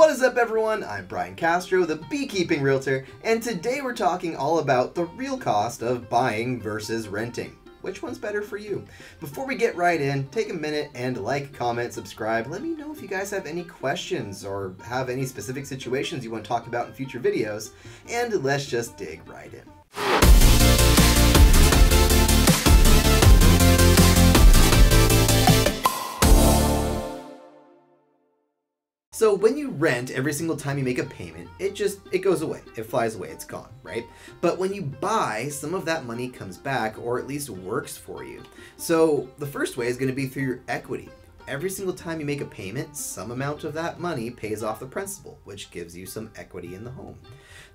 What is up, everyone? I'm Brian Castro, the beekeeping realtor, and today we're talking all about the real cost of buying versus renting. Which one's better for you? Before we get right in, take a minute and like, comment, subscribe. Let me know if you guys have any questions or have any specific situations you want to talk about in future videos, and let's just dig right in. So when you rent, every single time you make a payment, it goes away, it flies away, it's gone, right? But when you buy, some of that money comes back, or at least works for you. So the first way is going to be through your equity. Every single time you make a payment, some amount of that money pays off the principal, which gives you some equity in the home.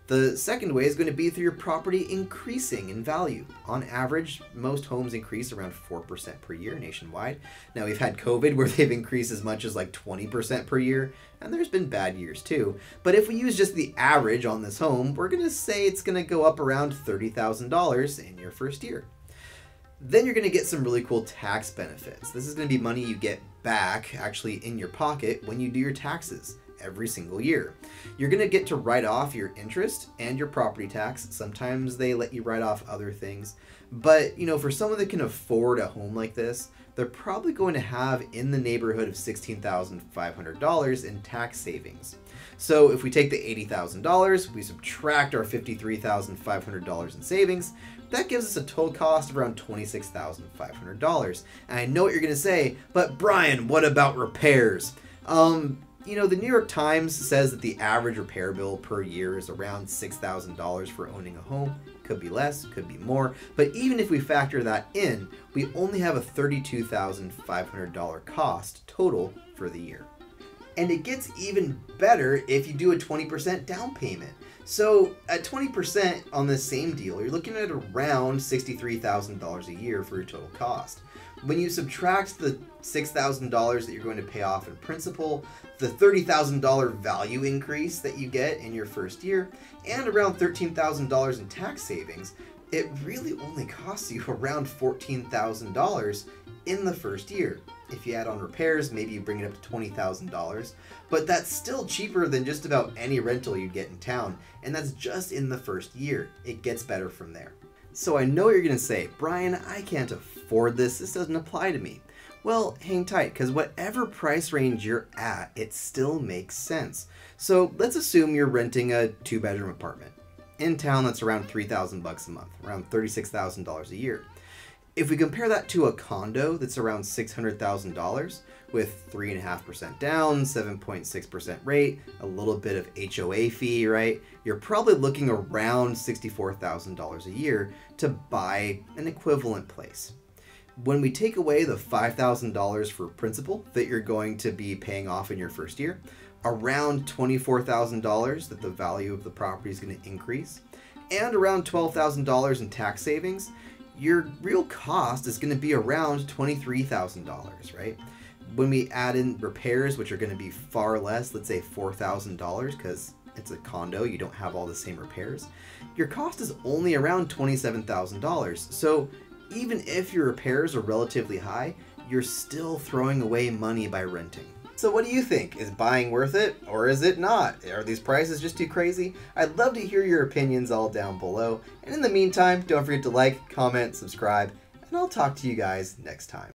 The second way is going to be through your property increasing in value. On average, most homes increase around 4% per year nationwide. Now, we've had COVID where they've increased as much as like 20% per year, and there's been bad years too. But if we use just the average on this home, we're going to say it's going to go up around $30,000 in your first year. Then you're going to get some really cool tax benefits. This is going to be money you get back actually in your pocket when you do your taxes. Every single year, you're going to get to write off your interest and your property tax. Sometimes they let you write off other things, but you know, for someone that can afford a home like this, they're probably going to have in the neighborhood of $16,500 in tax savings. So if we take the $80,000, we subtract our $53,500 in savings, that gives us a total cost of around $26,500. And I know what you're going to say, but Brian, what about repairs? You know, the New York Times says that the average repair bill per year is around $6,000 for owning a home. Could be less, could be more, but even if we factor that in, we only have a $32,500 cost total for the year. And it gets even better if you do a 20% down payment. So at 20% on the same deal, you're looking at around $63,000 a year for your total cost. When you subtract the $6,000 that you're going to pay off in principal, the $30,000 value increase that you get in your first year, and around $13,000 in tax savings, it really only costs you around $14,000 in the first year. If you add on repairs, maybe you bring it up to $20,000, but that's still cheaper than just about any rental you'd get in town, and that's just in the first year. It gets better from there. So I know you're going to say, Brian, I can't afford this. This doesn't apply to me. Well, hang tight, because whatever price range you're at, it still makes sense. So let's assume you're renting a 2-bedroom apartment. In town, that's around $3,000 a month, around $36,000 a year. If we compare that to a condo that's around $600,000 with 3.5% down, 7.6% rate, a little bit of HOA fee, right? You're probably looking around $64,000 a year to buy an equivalent place. When we take away the $5,000 for principal that you're going to be paying off in your first year, around $24,000 that the value of the property is going to increase, and around $12,000 in tax savings, your real cost is going to be around $23,000, right? When we add in repairs, which are going to be far less, let's say $4,000, because it's a condo, you don't have all the same repairs, your cost is only around $27,000. So even if your repairs are relatively high, you're still throwing away money by renting. So what do you think? Is buying worth it or is it not? Are these prices just too crazy? I'd love to hear your opinions all down below. And in the meantime, don't forget to like, comment, subscribe, and I'll talk to you guys next time.